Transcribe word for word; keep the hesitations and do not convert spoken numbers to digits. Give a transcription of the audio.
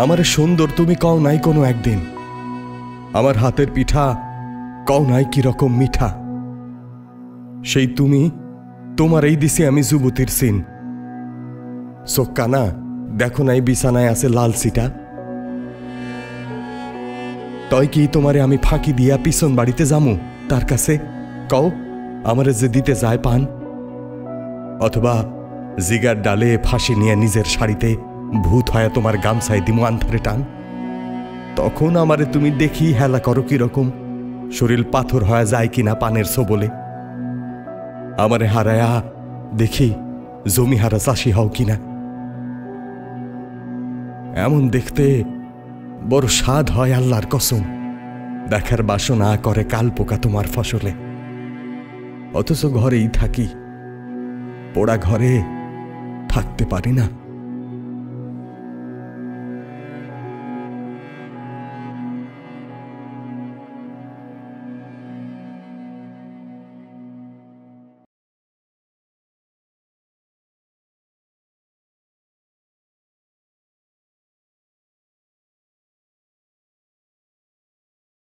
आमारे सुंदर तुमी कओ नाई कोनो एक दिन, आमार हाथेर पिठा कओ नाई कि रकम मिठा। सेई तुमी तोमारेई दिछि आमी जुबतीर सिन। सोक्काना देखो नाई बिछानाय आछे लाल सिटा, तई कि तोमारे आमी फाँकी दिया पिछन बाड़ीते जामु तार काछे, कओ आमारे जे दिते जाय पान, अथवा जिगार डाले फाँसी निये निजेर शाड़ीते भूत हया तोमार गामछाय दिमु आंधारे टान। तखन आमारे तुमी देखी हेला करो कि रकम, शरीर पाथर हया जाय किना पानेर सबले। आमारे हाराया देखी जमी हारा चाषी हओ किना। एमन देखते बड़ स्वाद हय आल्लाहर कसम, देखार बासना करे काल पोका तोमार फसले। अथच घरेई थाकी, पोड़ा घरे थाकते पारी ना।